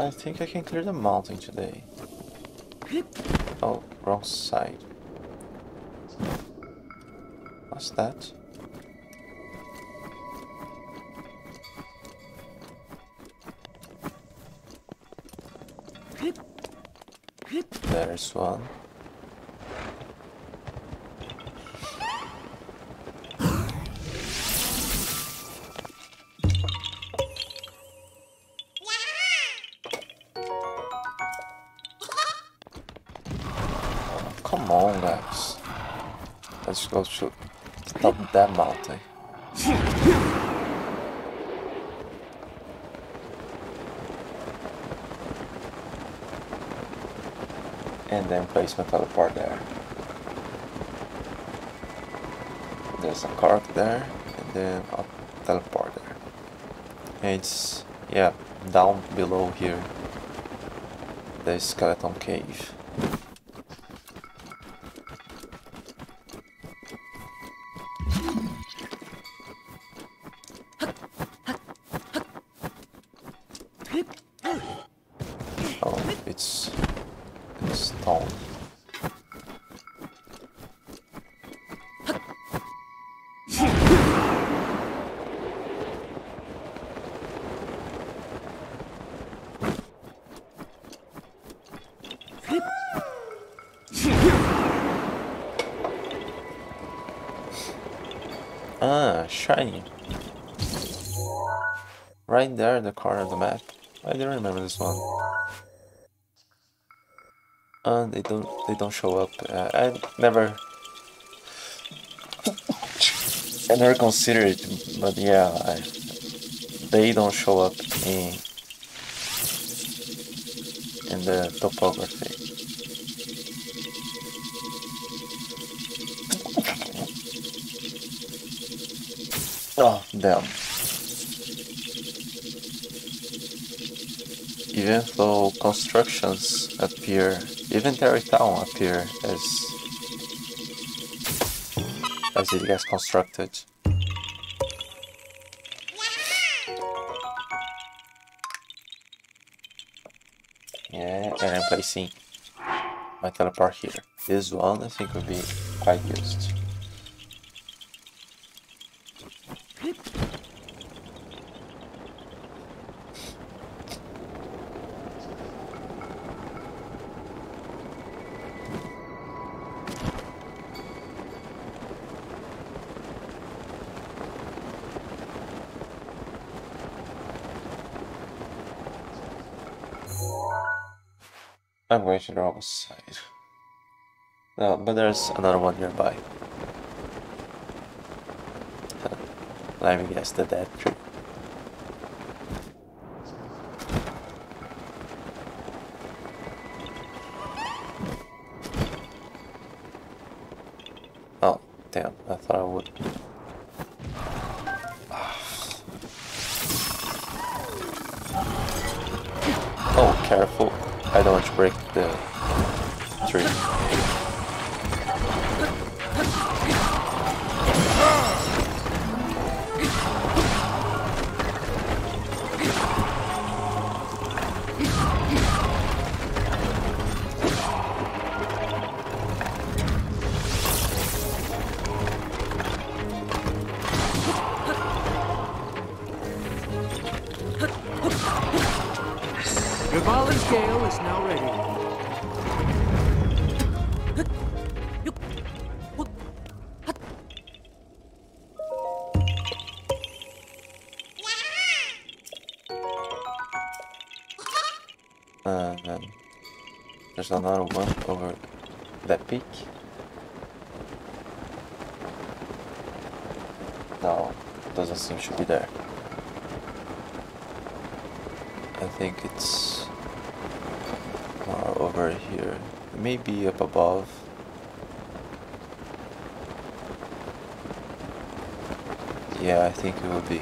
I think I can clear the mountain today. Oh, wrong side. What's that? There's one. Come on, guys. Let's go to stop that mountain. And then place my teleport there. There's a Korok there, and then I'll teleport there. And it's, yeah, down below here. The skeleton cave. Shiny. Right there in the corner of the map. I don't remember this one. And they don't show up. I never considered it, but yeah, they don't show up in the topography. Oh, damn. Even though constructions appear, Inventory Town appear as it gets constructed. Yeah, and I'm placing my teleport here. This one I think would be quite used. I'm going to the wrong side. No, but there's another one nearby. Let me guess, the dead tree. Oh, damn, I thought I would. Oh, careful. I don't want to break the tree. The Vali's gale is now ready. And then there's another one over that peak. No, doesn't seem to be there. I think it's over here, maybe up above. Yeah, I think it will be.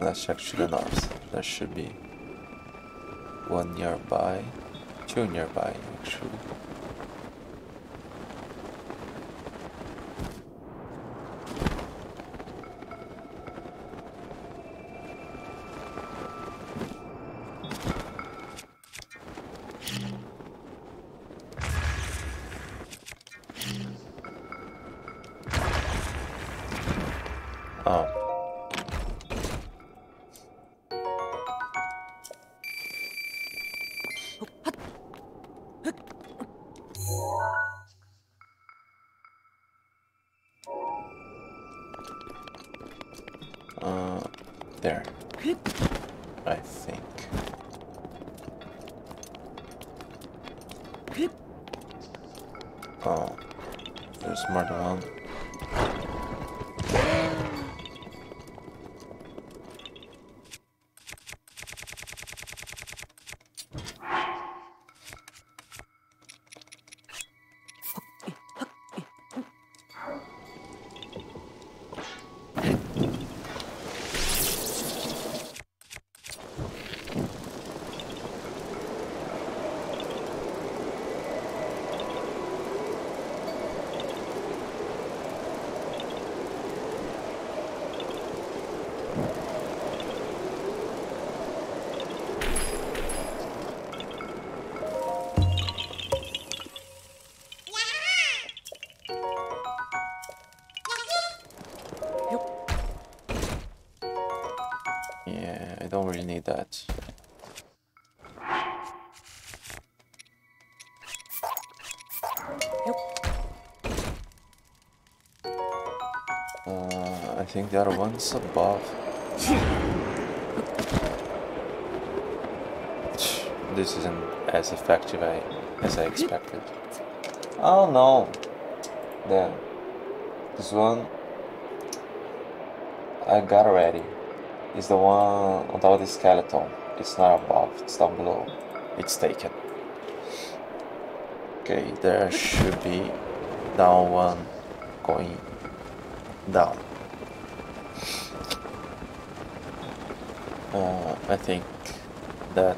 Let's check to the north. There should be one nearby, two nearby actually. There. I think. Oh. There's more down. Need that. I think the other one's above. This isn't as effective as I expected. Oh no! Damn. This one I got already. It's the one on top of the skeleton. It's not above, it's down below. It's taken. Okay, there should be down one going down. I think that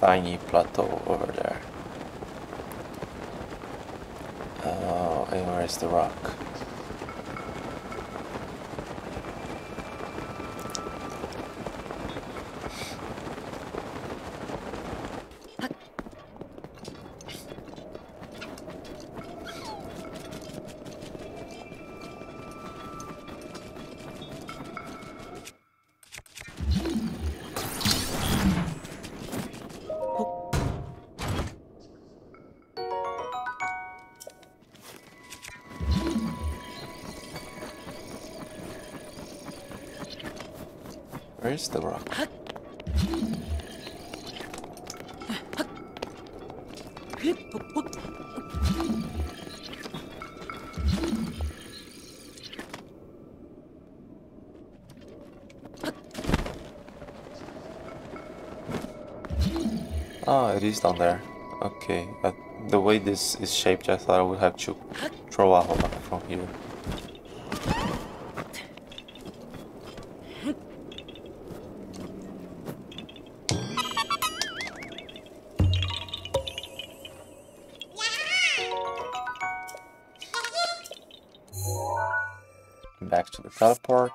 tiny plateau over there. And where is the rock? Where's the rock? Oh, it is down there. Okay, but the way this is shaped, I thought I would have to throw a hole from here. Teleport.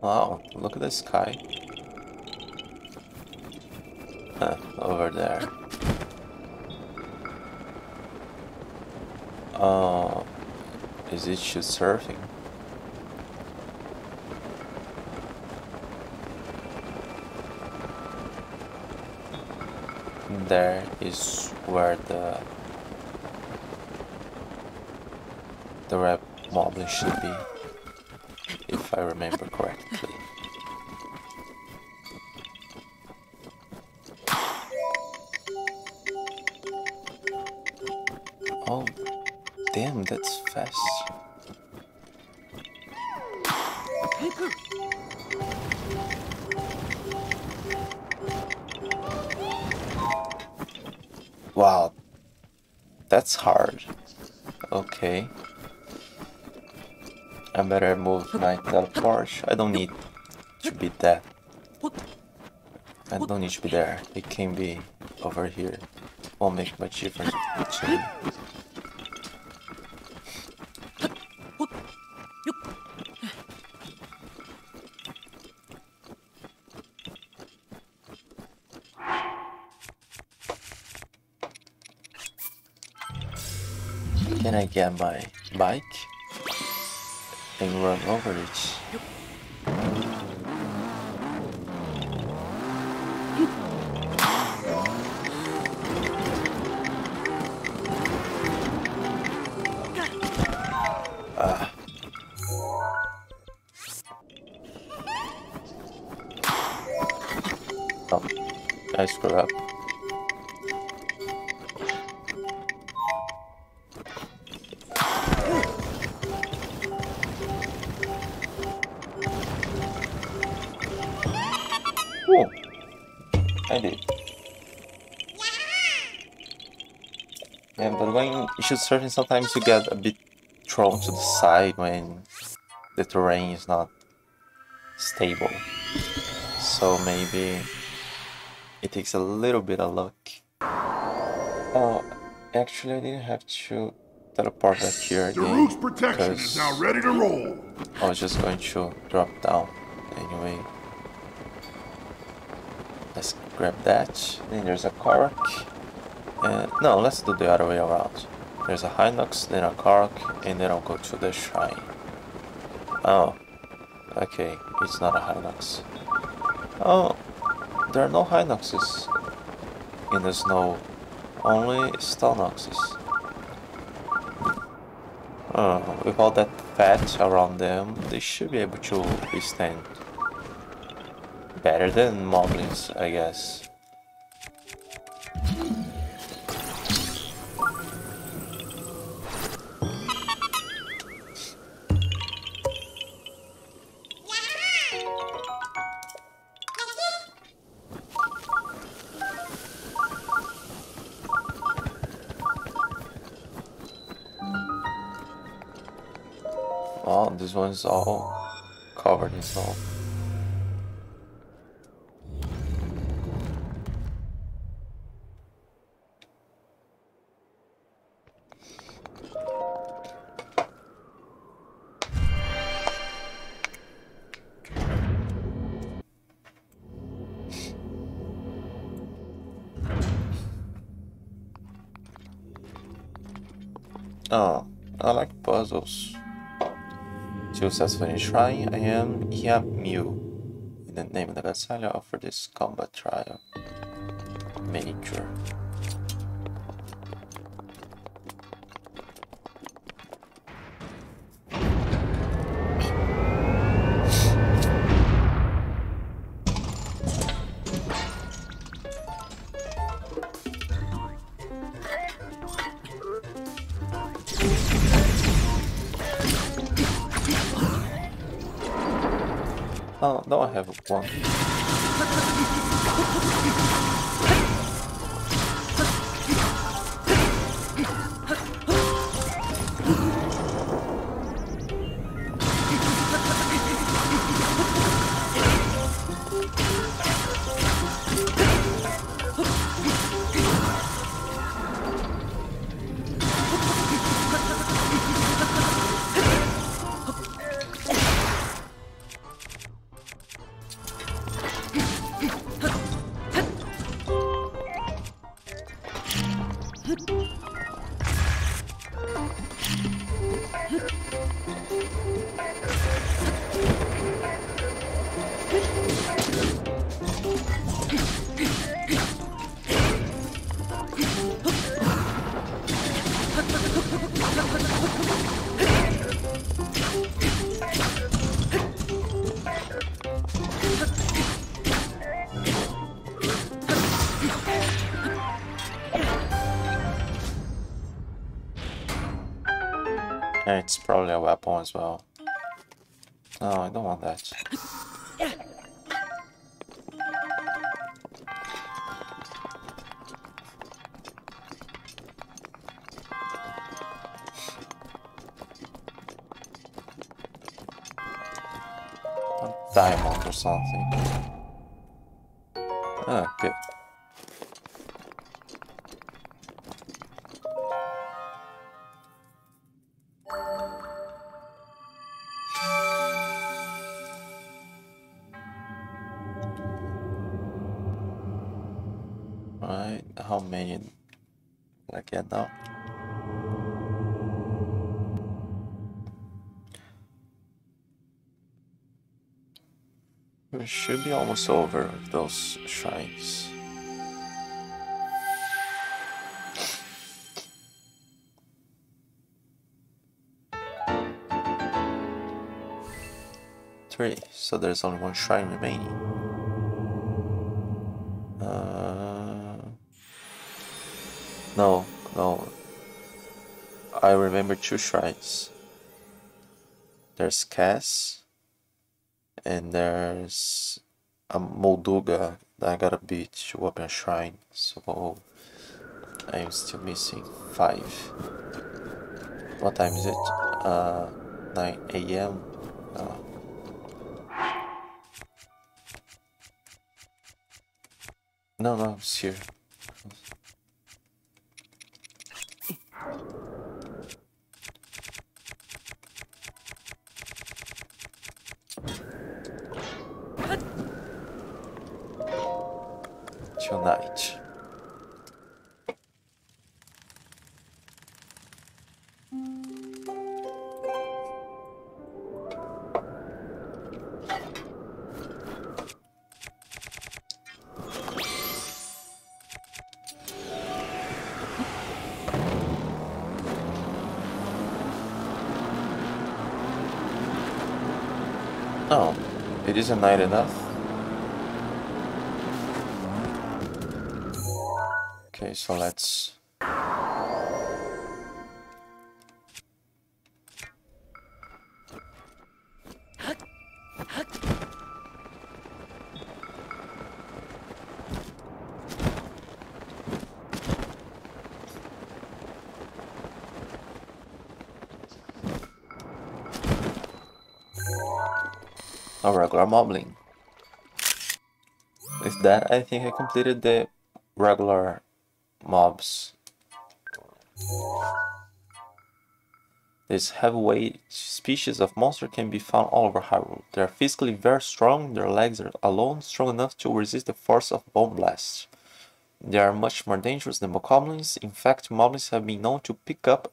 Wow, look at the sky. Over there. Is it just surfing? There is where the red Moblin should be, if I remember correctly. Oh, damn, that's fast. Wow, that's hard. Okay. I better move my teleport. I don't need to be that. I don't need to be there. It can be over here. Won't make much difference to me. Can I get my bike? And run over it. Oh, I screwed up. Whoa. I did. Yeah, but when you shoot certain, sometimes you get a bit thrown to the side when the terrain is not stable. So maybe it takes a little bit of luck. Oh, actually I didn't have to teleport back here again. The roof's protection is now ready to roll. I was just going to drop down anyway. Let's grab that. Then there's a Korok. No, let's do the other way around. There's a Hinox, then a Korok, and then I'll go to the shrine. Oh, okay, it's not a Hinox. Oh, there are no Hinoxes in the snow, only Stalnoxes. Oh, with all that fat around them, they should be able to withstand better than Moblins, I guess. This one's all covered in snow. Oh, I like puzzles. To Svena Beben Shrine, I am Hia Miu. In the name of the Vassalio, offer this combat trial. Major. Oh, no, I have one. It's probably a weapon as well. No, I don't want that. A diamond or something. Ah, good. How many will I get now? We should be almost over those shrines. Three, so there's only one shrine remaining. No, no. I remember two shrines. There's Cass, and there's a Molduga that I gotta beat to open a shrine, so I'm still missing 5. What time is it? 9 AM? Oh. No, it's here. Tonight. No, it isn't night enough. Okay, so let's... a regular Moblin. With that, I think I completed the regular mobs. This heavyweight species of monster can be found all over Hyrule. They are physically very strong, their legs are alone strong enough to resist the force of bone blasts. They are much more dangerous than bokoblins. In fact, moblins have been known to pick up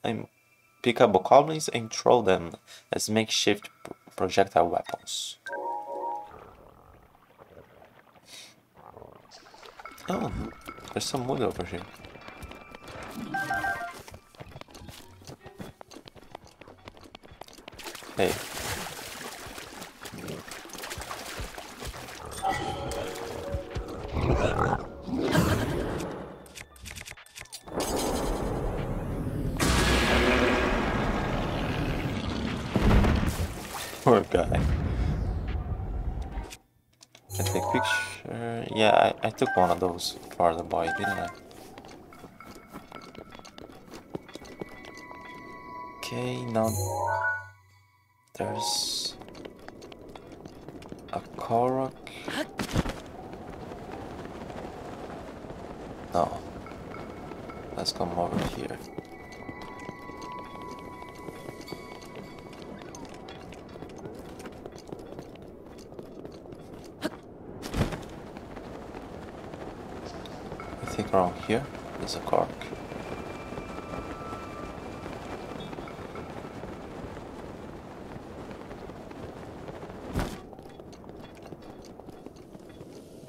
bokoblins and throw them as makeshift projectile weapons. Oh, there's some wood over here. Hey. Poor guy. Can I take a picture? Yeah, I took one of those for the boy, didn't I? Okay, now there's a Korok. No, let's come over here. I think around here is a Korok.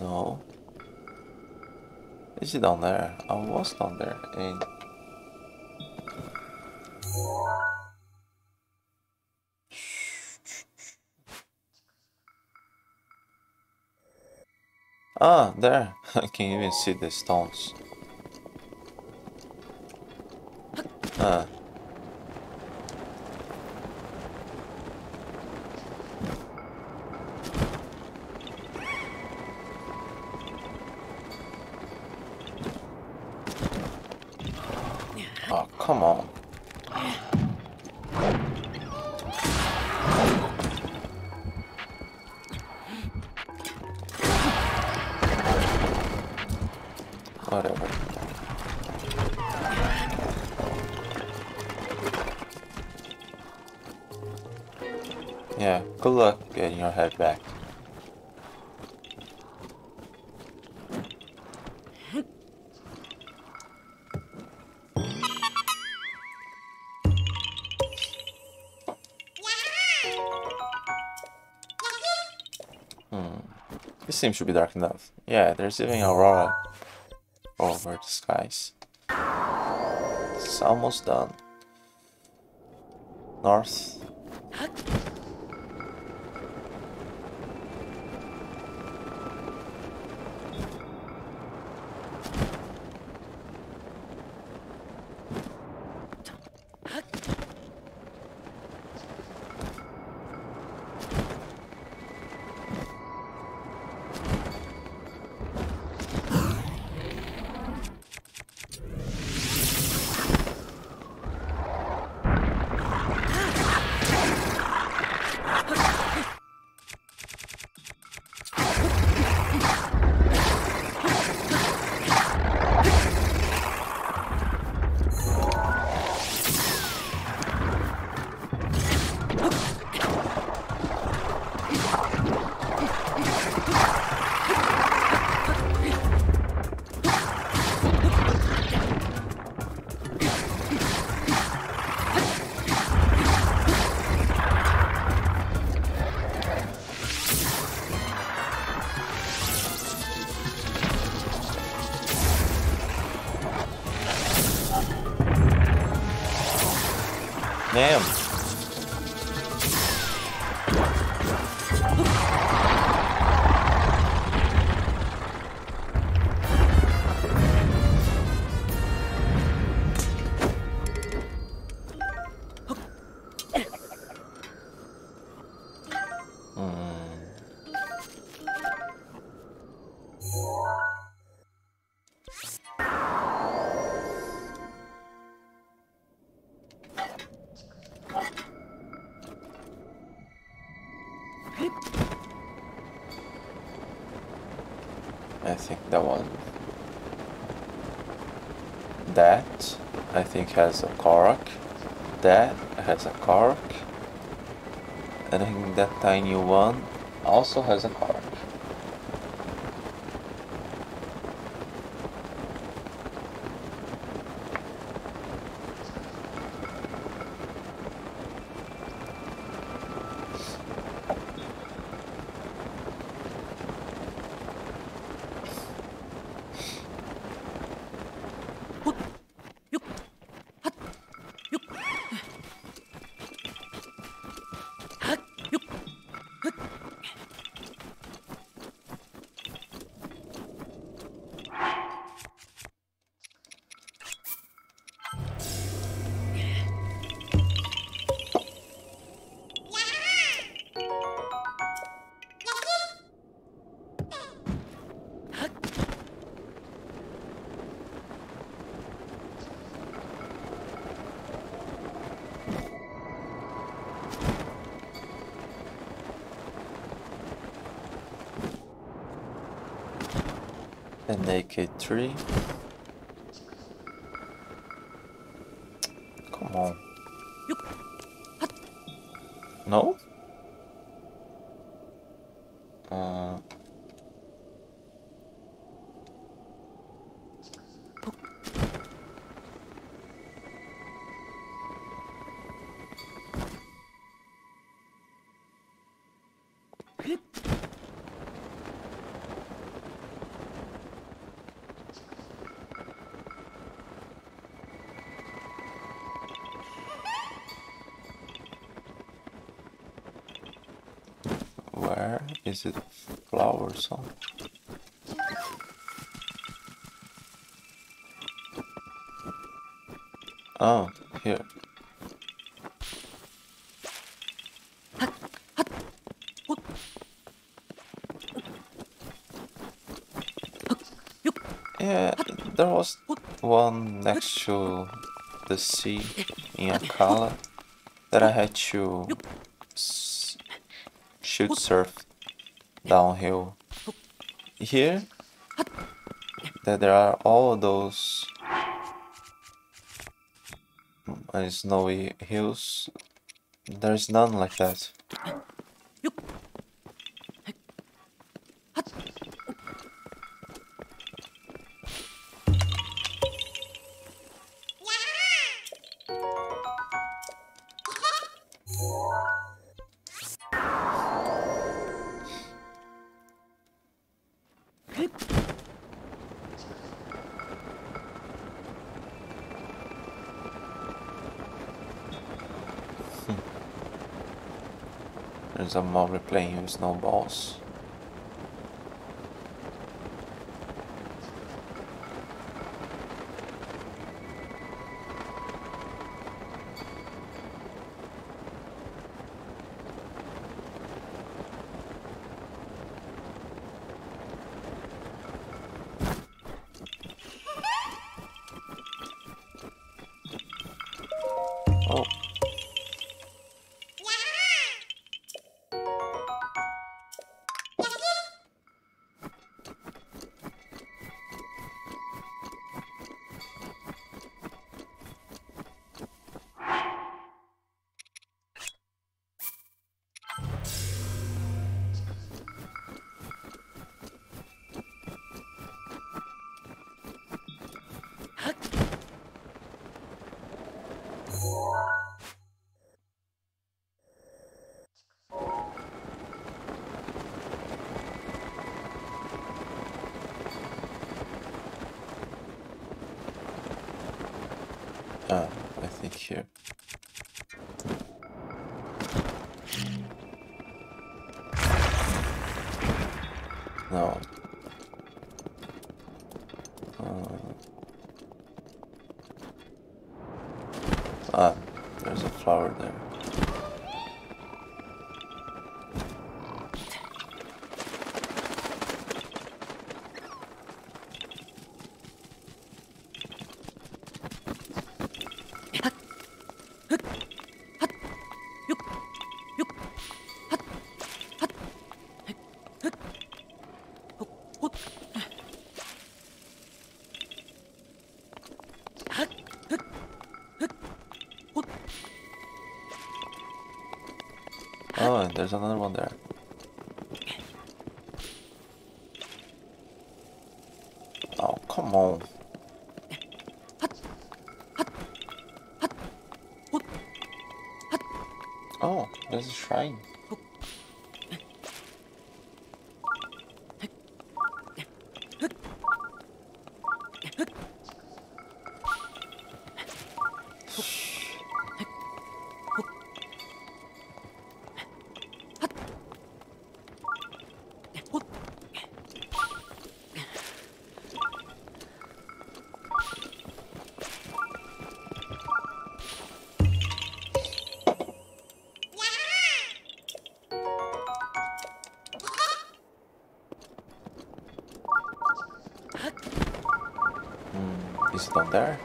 No. Is it down there? I was down there and... Ah, there! I can even see the stones. Ah. Oh, come on. Whatever. Yeah, good luck getting your head back. This seems to be dark enough. Yeah, there's even aurora over the skies. It's almost done. North. Damn. Has a Korok, that has a Korok, and I think that tiny one also has a Korok. An AK-3. Come on. No? Is it flower or something? Oh, here. Yeah, there was one next to the sea in Akala that I had to shoot surf downhill. Here, that there are all those snowy hills, there's none like that. There's a Moblin playing with snowballs. I think here. No. Ah, there's a flower there. Oh, there's another one there. Oh, come on. Oh, there's a shrine. Is it down there?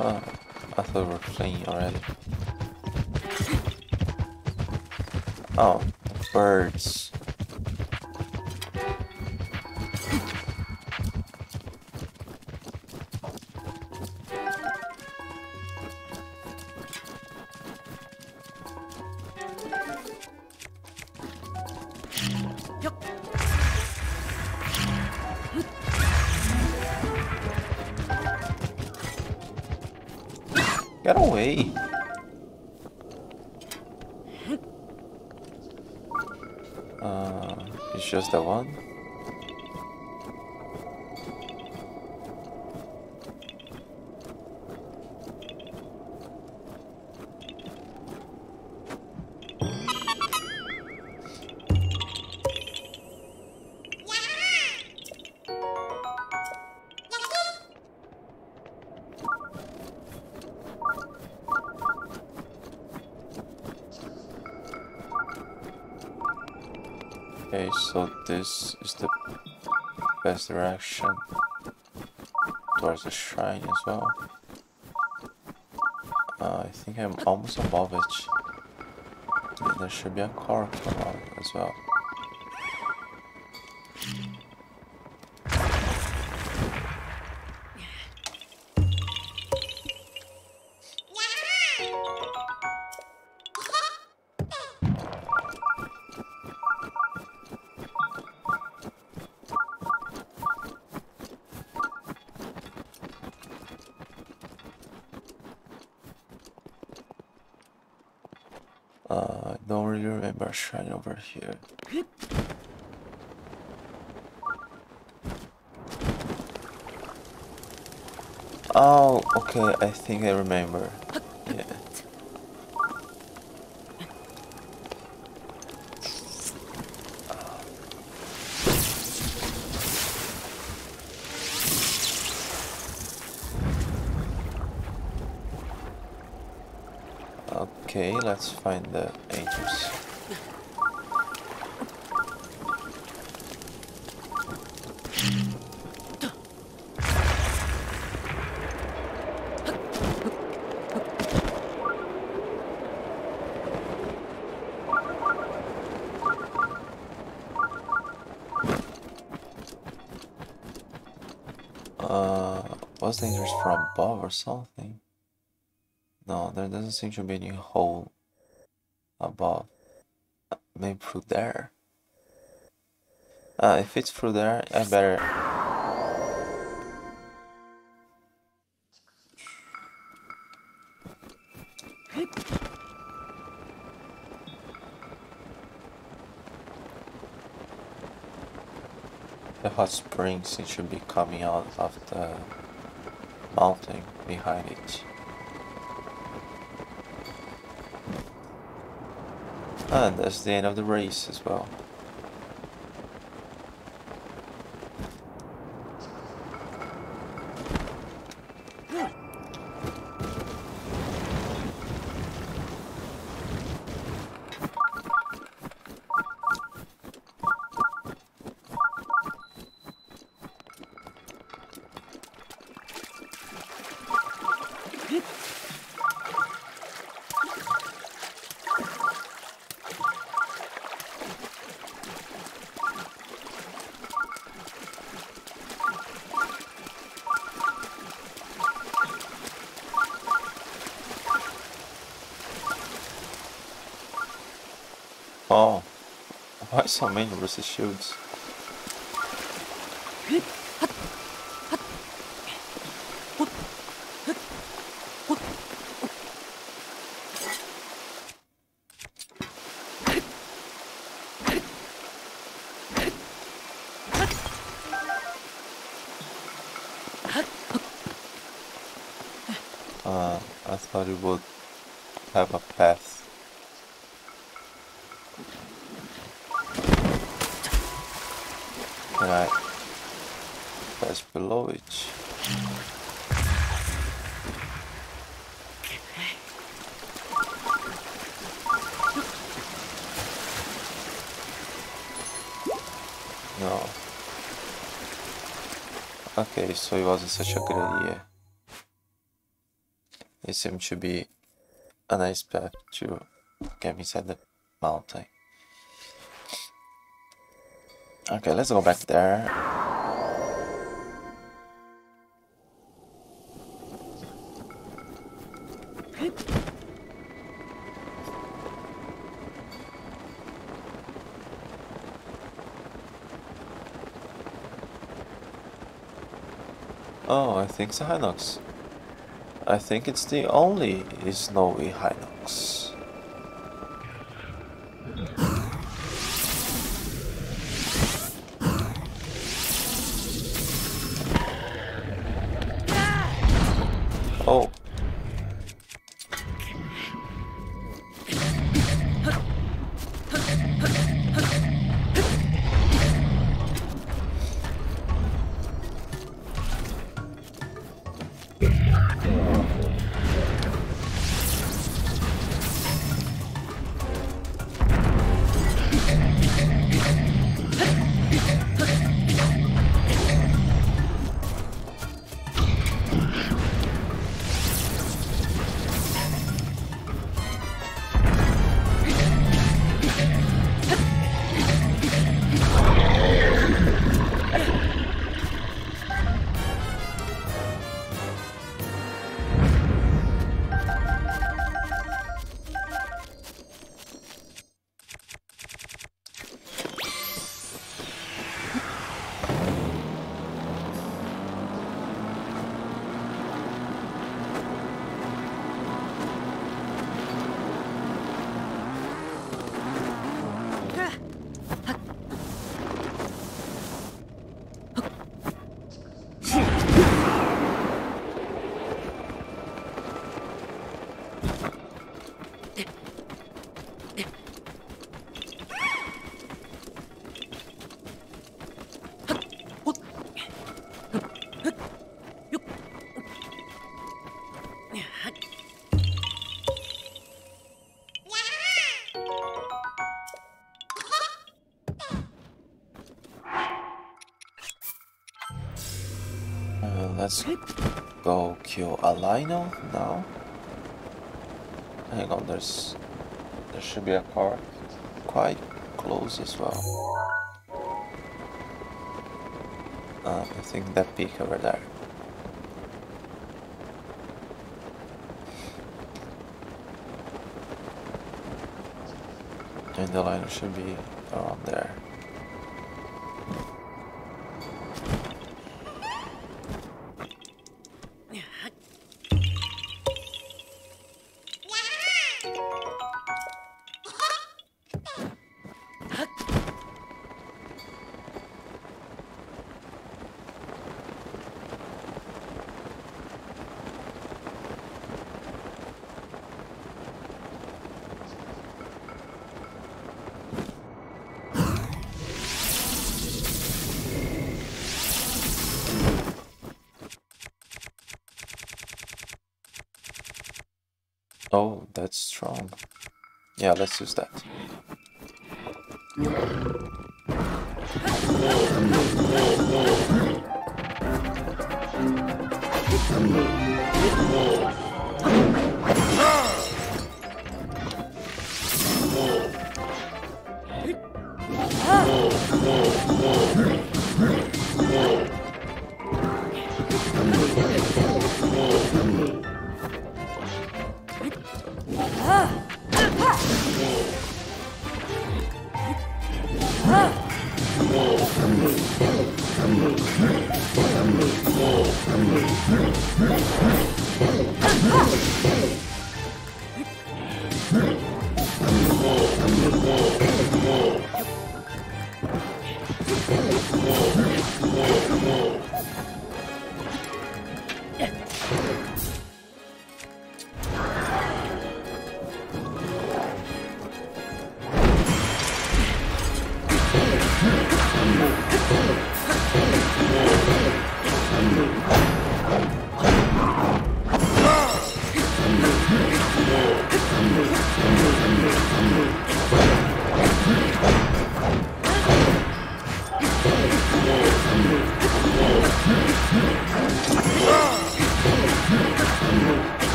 Oh, I thought we were fleeing already. Oh, birds. Get away! It's just that one? Okay, so this is the best direction towards the shrine as well. I think I'm almost above it. There should be a Korok around as well. I don't really remember a shrine over here. Oh, okay, I think I remember. Yeah. Okay, let's find the angels. Was the angels from above or something? No, there doesn't seem to be any hole above. Maybe through there. If it's through there, I better. the hot springs, it should be coming out of the mountain behind it. And that's the end of the race as well. Oh, why so many resist shields? I thought it would have a path. Right, that's below it. No. Okay, so it wasn't such a good idea. It seemed to be a nice path to get inside the mountain. Okay, let's go back there. Oh, I think it's a Hinox. I think it's the only snowy Hinox. Let's go kill a Lino now. Hang on, there should be a car quite close as well. I think that peak over there. And the Lino should be around there. Oh, that's strong. Yeah, let's use that.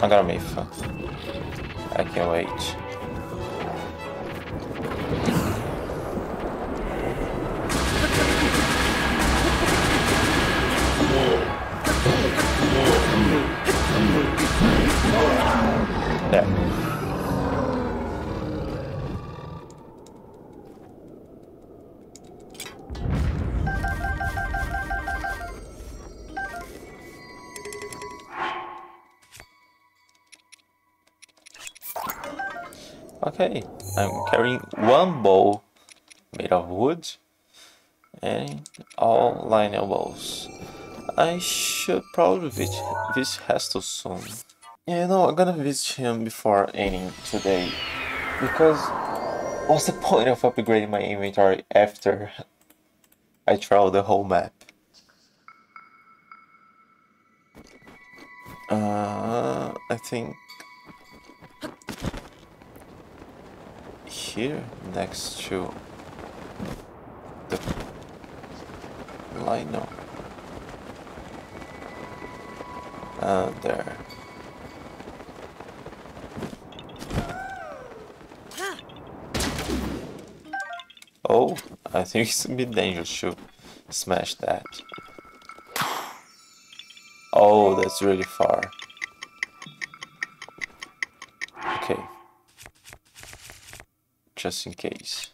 I got a myth. I can't wait. Okay, I'm carrying one bow made of wood and all linear bows. I should probably visit Heston soon. Yeah, no, I'm gonna visit him before ending today, because what's the point of upgrading my inventory after I travel the whole map? I think here, next to the lino. There. Oh, I think it's a bit dangerous to smash that. Oh, that's really far. Okay. Just in case.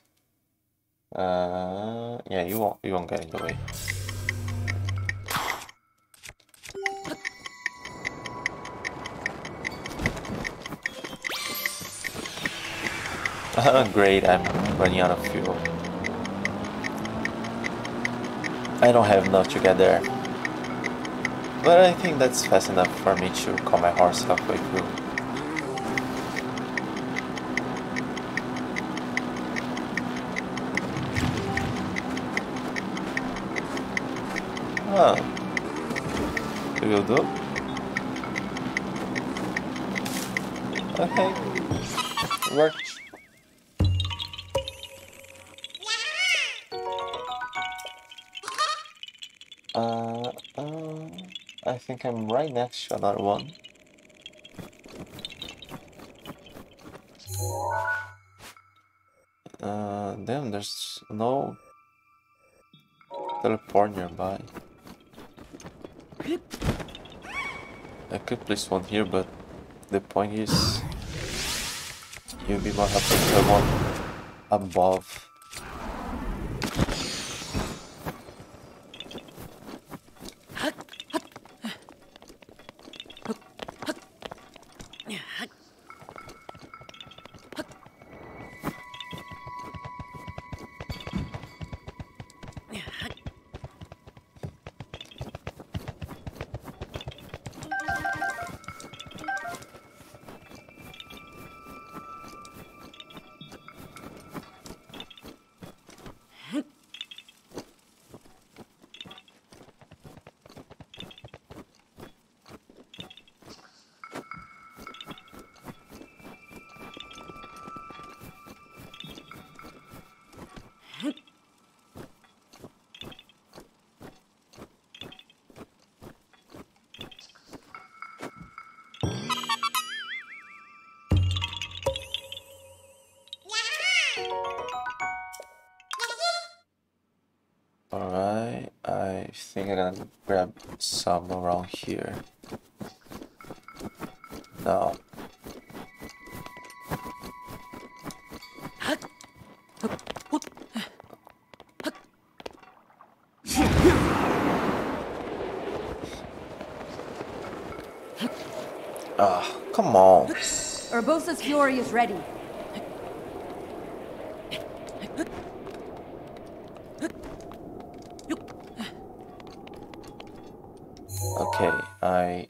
Yeah, you won't get in the way. Great, I'm running out of fuel. I don't have enough to get there. But I think that's fast enough for me to call my horse halfway through. Ah, we will do. Okay, worked. I think I'm right next to another one. Damn, there's no teleport nearby. I could place one here, but the point is you'll be more happy to have one above. think I gotta grab some around here. No. Come on. Urbosa's Fury is ready. Okay, I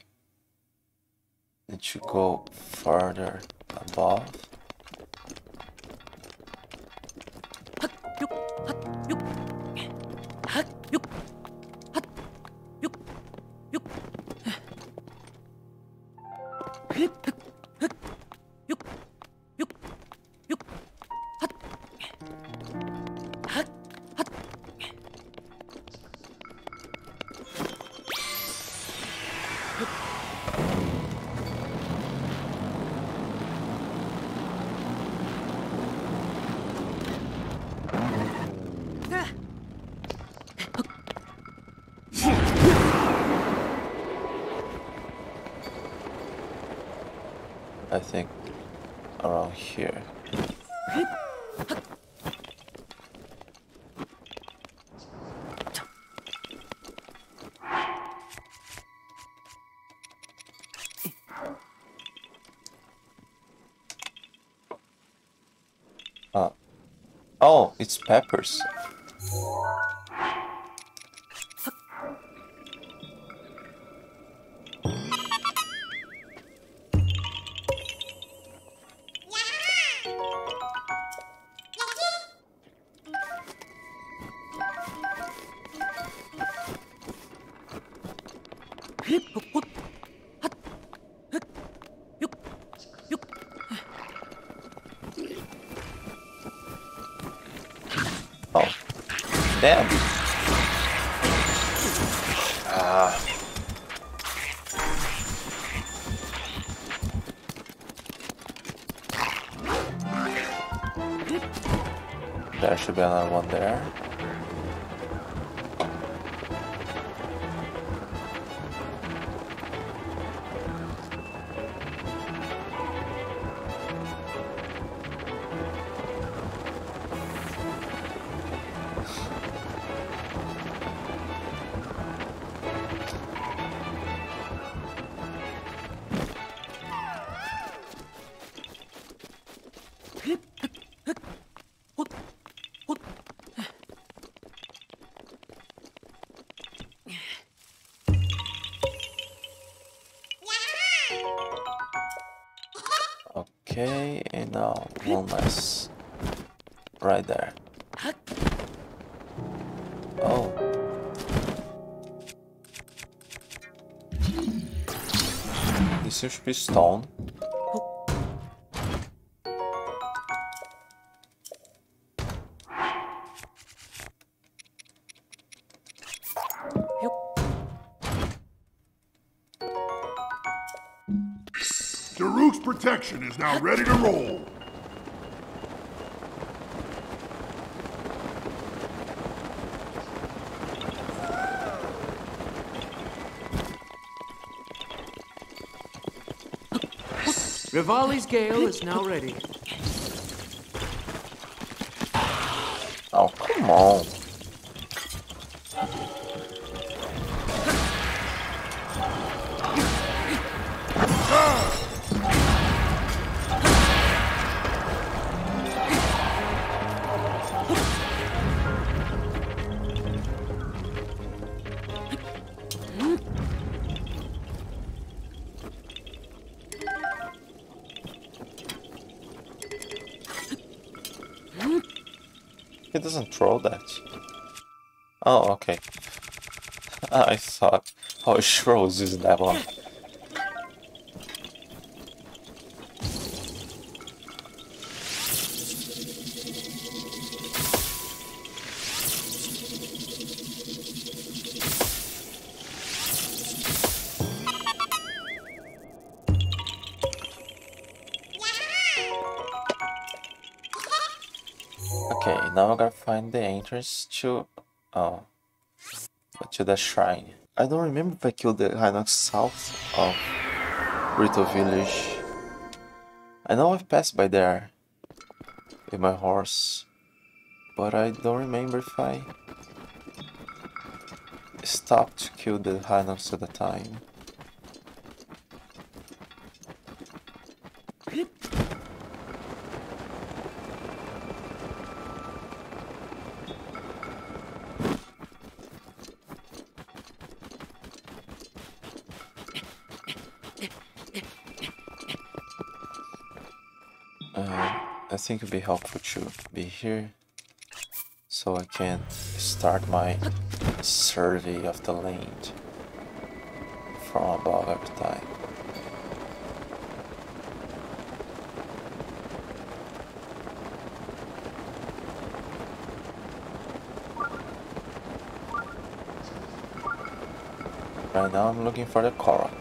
need to go further above. I think around here. Oh, it's peppers. There should be another one there. Okay, and now one less. Right there. Oh. This seems to be stone. Protection is now ready to roll. Revali's gale is now ready. Oh, come on. It doesn't throw that. Oh, okay. I thought, oh, it throws is that one. Okay, now I gotta find the entrance to... Oh. but to the shrine. I don't remember if I killed the Hinox south of Rito Village. I know I've passed by there with my horse, but I don't remember if I stopped to kill the Hinox at the time. I think it'd be helpful to be here so I can start my survey of the land from above every time. Right now I'm looking for the Korok.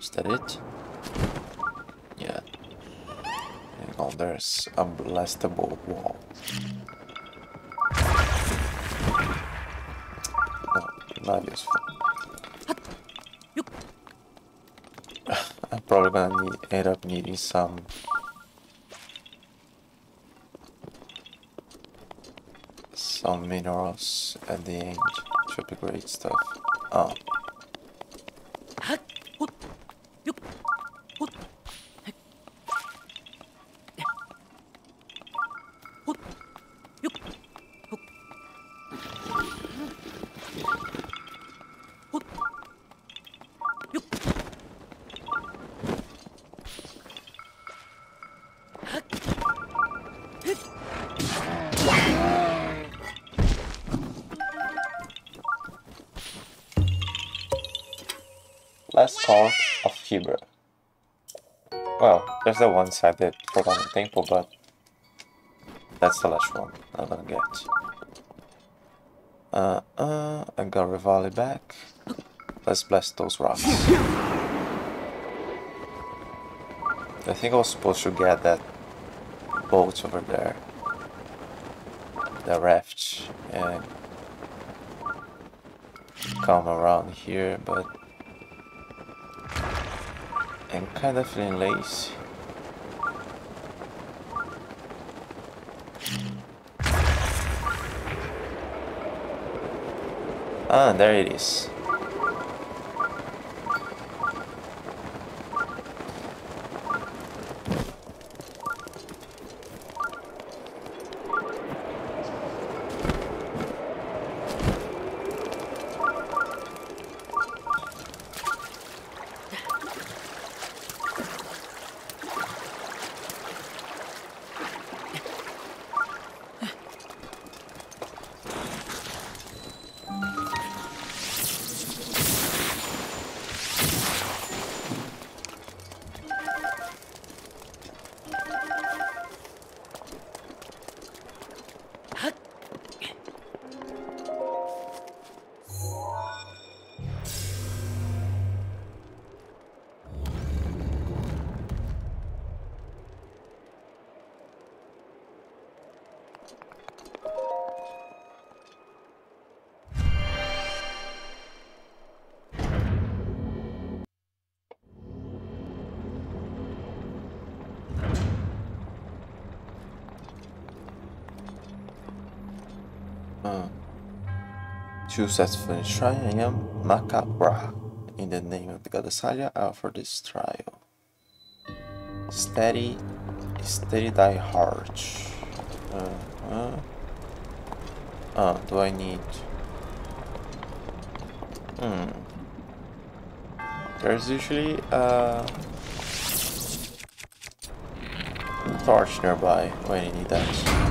Is that it? Yeah. Hang on, there's a blastable wall. No, not useful. I'm probably gonna end up needing some minerals at the end to upgrade stuff. Oh. Last call of Hebrew. Well, there's the one side that Forgotten Temple, but that's the last one I'm gonna get. I got Revali back. Let's blast those rocks. I think I was supposed to get that boat over there, the raft, and come around here, but I'm kind of feeling lazy. Ah, there it is. To satisfy the shrine, I am Macabra. In the name of the Goddessalia, I offer this trial. Steady, steady thy heart. Do I need? There's usually a torch nearby when you need that.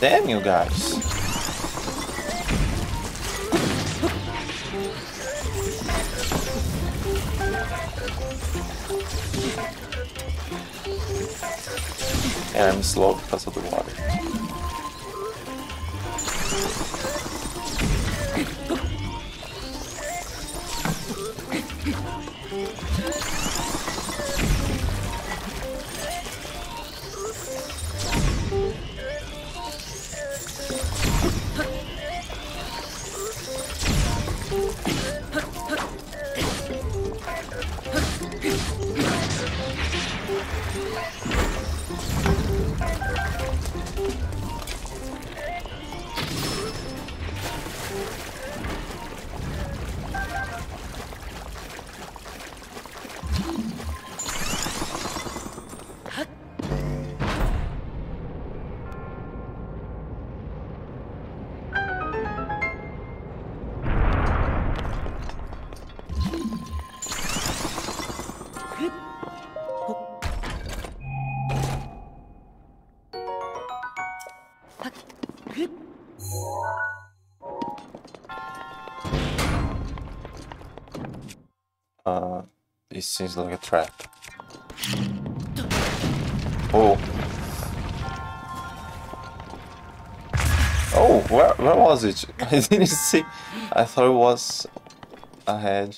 Damn you guys. And I'm slow because of the water. It seems like a trap. Oh. Oh, where was it? I didn't see. I thought it was ahead.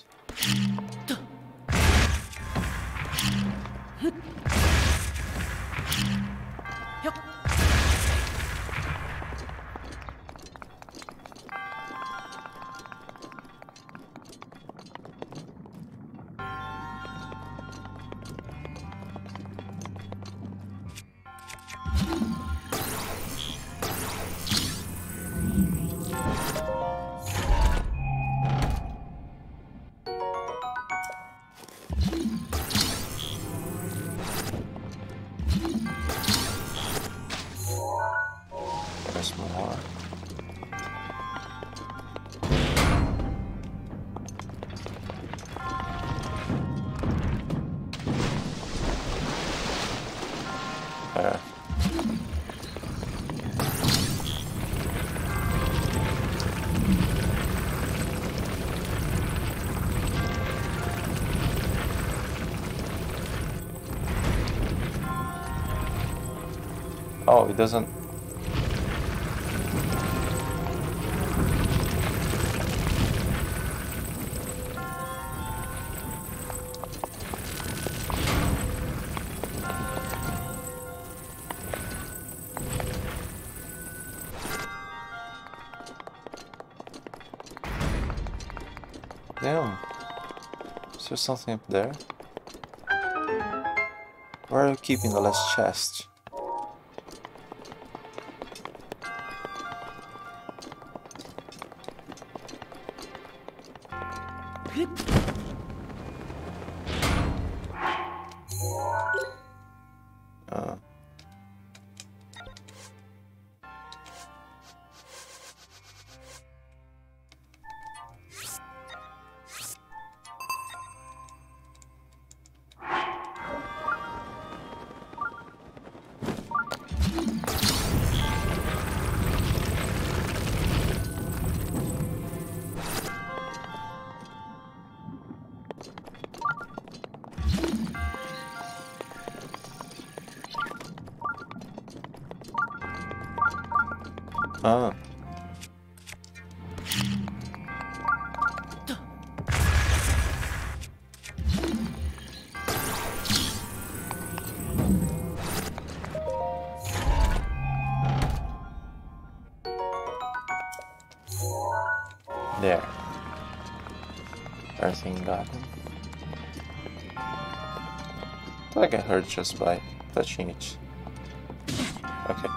Oh, it doesn't. Damn. Is there something up there? Where are you keeping the last chest? Ah. There. Everything got it. Like I heard just by touching it. Okay.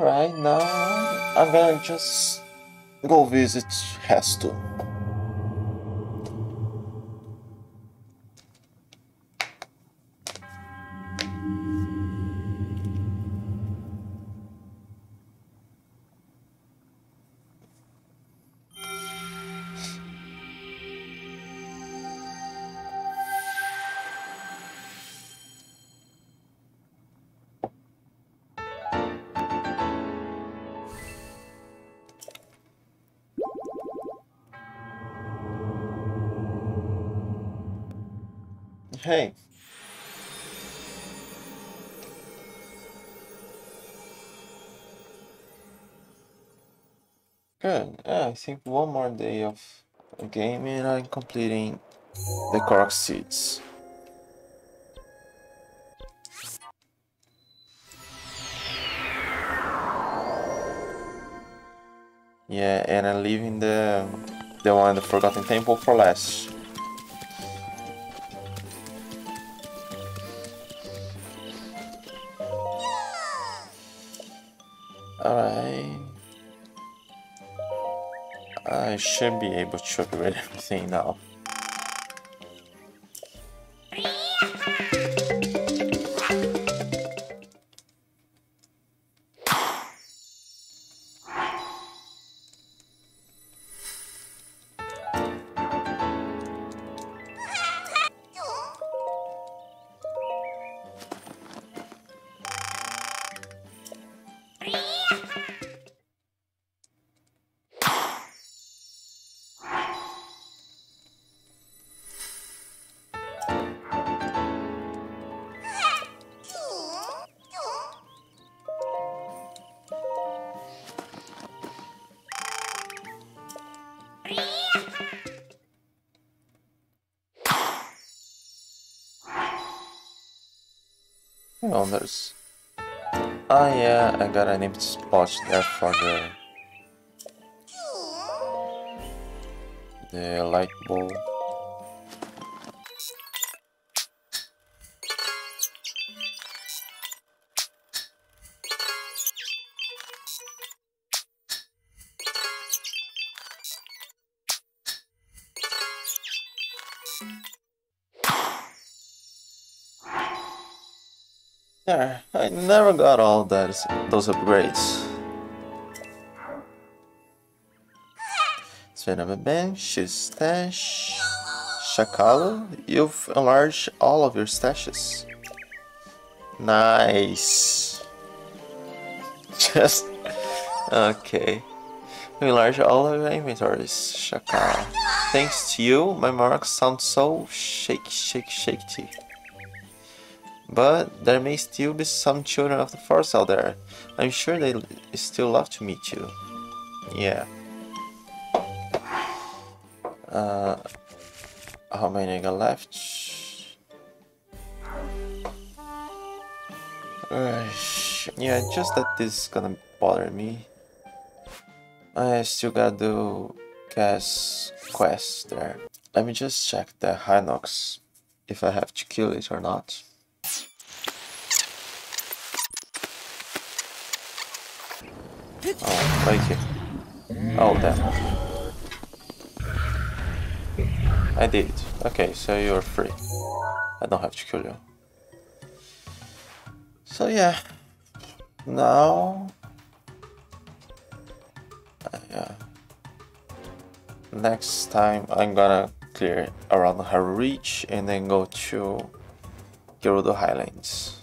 Alright, now I'm gonna just go visit Heston. Hey. Good. I think one more day of gaming and I'm completing the Korok seeds. Yeah, and I'm leaving the one in the Forgotten Temple for last. I should be able to upgrade everything now. Oh, there's... Ah, yeah, I got an empty spot there for the light bulb. There, I never got all those upgrades. Svena Beben, stash. Shakalo, you've enlarged all of your stashes. Nice. Just okay. We enlarge all of your inventories, Shakalo. Thanks to you, my marks sound so shaky. But there may still be some children of the forest out there. I'm sure they still love to meet you. Yeah. How many I got left? Yeah, just that this is gonna bother me. I still gotta do quests there. Let me just check the Hinox if I have to kill it or not. Oh, like it. Oh, damn. I did it. Okay, so you're free. I don't have to kill you. So, yeah. Now... next time I'm gonna clear around her reach and then go to Gerudo Highlands.